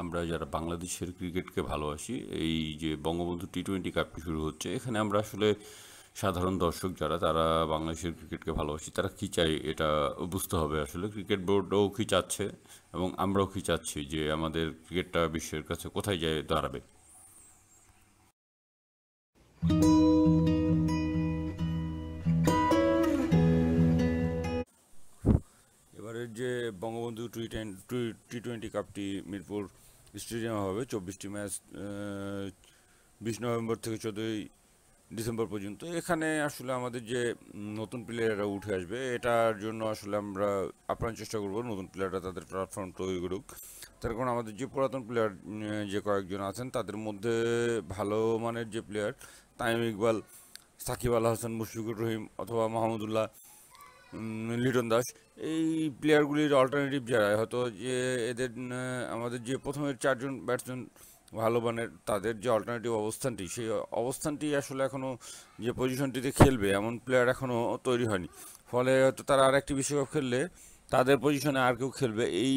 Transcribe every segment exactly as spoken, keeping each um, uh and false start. আমরা যারা বাংলাদেশের ক্রিকেটকে ভালোবাসি এই যে বঙ্গবন্ধু টি টোয়েন্টি কাপটি শুরু হচ্ছে এখানে আমরা আসলে সাধারণ দর্শক যারা তারা বাংলাদেশের ক্রিকেটকে ভালোবাসি তারা কী চায় এটা বুঝতে হবে। আসলে ক্রিকেট বোর্ডও কী চাচ্ছে এবং আমরাও কী চাচ্ছি যে আমাদের ক্রিকেটটা বিশ্বের কাছে কোথায় যায় দাঁড়াবে। এবারের যে বঙ্গবন্ধু টি টোয়েন্টি কাপটি মিরপুর স্টেডিয়ামে হবে চব্বিশটি ম্যাচ বিশ নভেম্বর থেকে চোদ্দই ডিসেম্বর পর্যন্ত। এখানে আসলে আমাদের যে নতুন প্লেয়াররা উঠে আসবে এটার জন্য আসলে আমরা আপ্রাণ চেষ্টা করব নতুন প্লেয়াররা তাদের প্ল্যাটফর্ম তৈরি করুক। তার কারণ আমাদের যে পুরাতন প্লেয়ার যে কয়েকজন আছেন তাদের মধ্যে ভালো মানের যে প্লেয়ার তামিম ইকবাল, সাকিব আল হাসান, মুশফিকুর রহিম অথবা মাহমুদুল্লাহ, লিটন দাস, এই প্লেয়ারগুলির অল্টারনেটিভ যারা হয়তো যে এদের আমাদের যে প্রথমের চারজন ব্যাটসম্যান ভালো মানের তাদের যে অল্টারনেটিভ অবস্থানটি সেই অবস্থানটি আসলে এখনও যে পজিশনটিতে খেলবে এমন প্লেয়ার এখনও তৈরি হয়নি। ফলে হয়তো তারা আর একটি বিশ্বকাপ খেললে তাদের পজিশনে আর কেউ খেলবে এই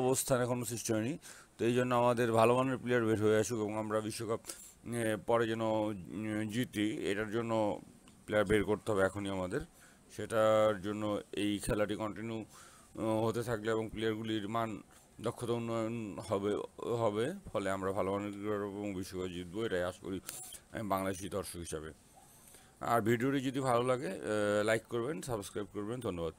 অবস্থান এখনও সৃষ্টি হয়নি। তো এই জন্য আমাদের ভালো মানের প্লেয়ার বের হয়ে আসুক এবং আমরা বিশ্বকাপ পরে যেন জিতি এটার জন্য প্লেয়ার বের করতে হবে এখনই আমাদের। সেটার জন্য এই খেলাটি কন্টিনিউ হতে থাকলে এবং প্লেয়ারগুলির মান দক্ষতা উন্নয়ন হবে হবে ফলে আমরা ভালো মানের ক্রিকেটার এবং বিশ্বকাপ জিতবো এটাই আশা করি আমি বাংলাদেশি দর্শক হিসাবে। আর ভিডিওটি যদি ভালো লাগে লাইক করবেন, সাবস্ক্রাইব করবেন। ধন্যবাদ।